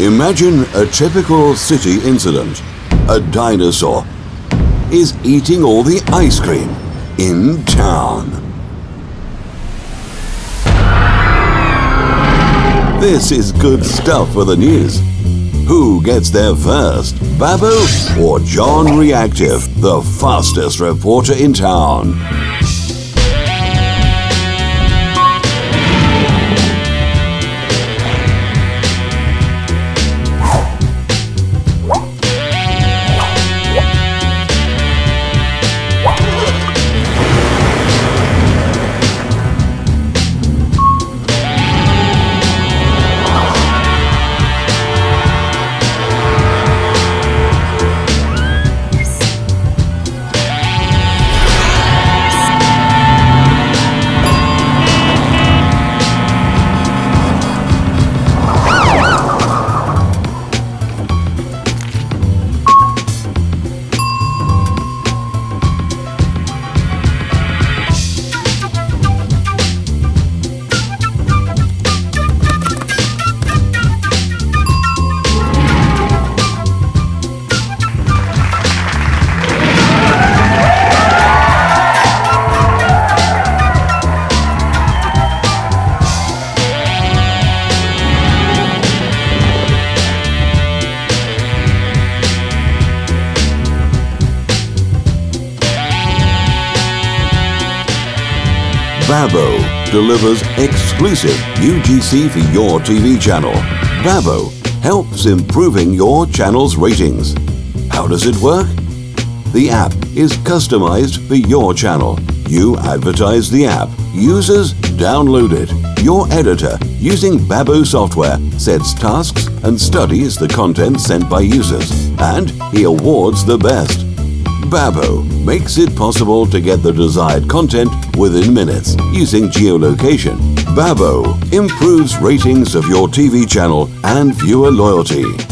Imagine a typical city incident. A dinosaur is eating all the ice cream in town. This is good stuff for the news. Who gets there first, Babo or John Reactive, the fastest reporter in town? Babo delivers exclusive UGC for your TV channel. Babo helps improving your channel's ratings. How does it work? The app is customized for your channel. You advertise the app. Users download it. Your editor, using Babo software, sets tasks and studies the content sent by users, and he awards the best. Babo makes it possible to get the desired content within minutes using geolocation. Babo improves ratings of your TV channel and viewer loyalty.